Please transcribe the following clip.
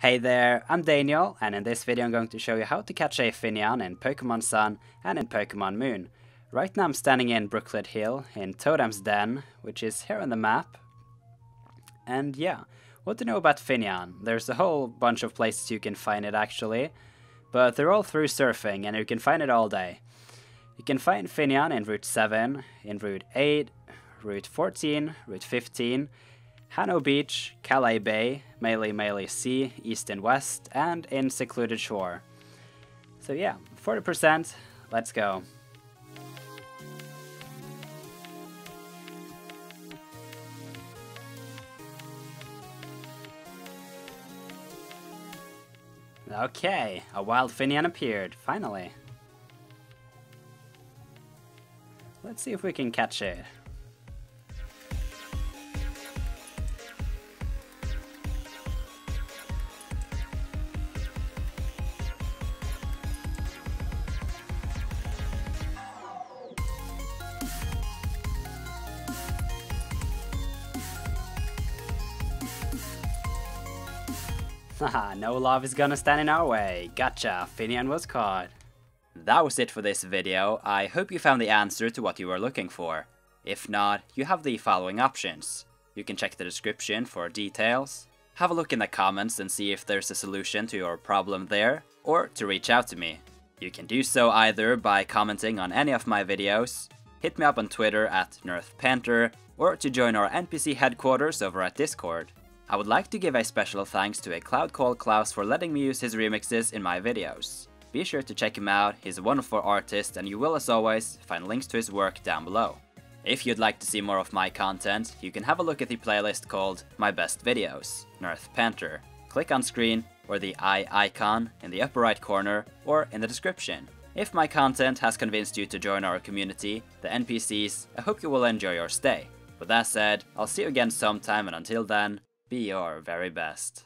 Hey there, I'm Daniel, and in this video I'm going to show you how to catch a Finneon in Pokemon Sun and in Pokemon Moon. Right now I'm standing in Brooklet Hill in Totem's Den, which is here on the map. And yeah, what do you know about Finneon? There's a whole bunch of places you can find it actually, but they're all through surfing and you can find it all day. You can find Finneon in Route 7, in Route 8, Route 14, Route 15, Hano Beach, Calais Bay, Mele Mele Sea, East and West, and in Secluded Shore. So yeah, 40%, let's go. Okay, a wild Finneon appeared, finally. Let's see if we can catch it. Haha, no love is gonna stand in our way. Gotcha, Finneon was caught. That was it for this video. I hope you found the answer to what you were looking for. If not, you have the following options. You can check the description for details, have a look in the comments and see if there's a solution to your problem there, or to reach out to me. You can do so either by commenting on any of my videos, hit me up on Twitter at Nirth Panther, or to join our NPC headquarters over at Discord. I would like to give a special thanks to A Cloud Called Klaus for letting me use his remixes in my videos. Be sure to check him out, he's a wonderful artist and you will as always find links to his work down below. If you'd like to see more of my content, you can have a look at the playlist called My Best Videos, Nirth Panther. Click on screen or the eye icon in the upper right corner or in the description. If my content has convinced you to join our community, the NPCs, I hope you will enjoy your stay. With that said, I'll see you again sometime and until then, be your very best.